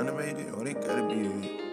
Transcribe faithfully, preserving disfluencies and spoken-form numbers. animated or they gotta be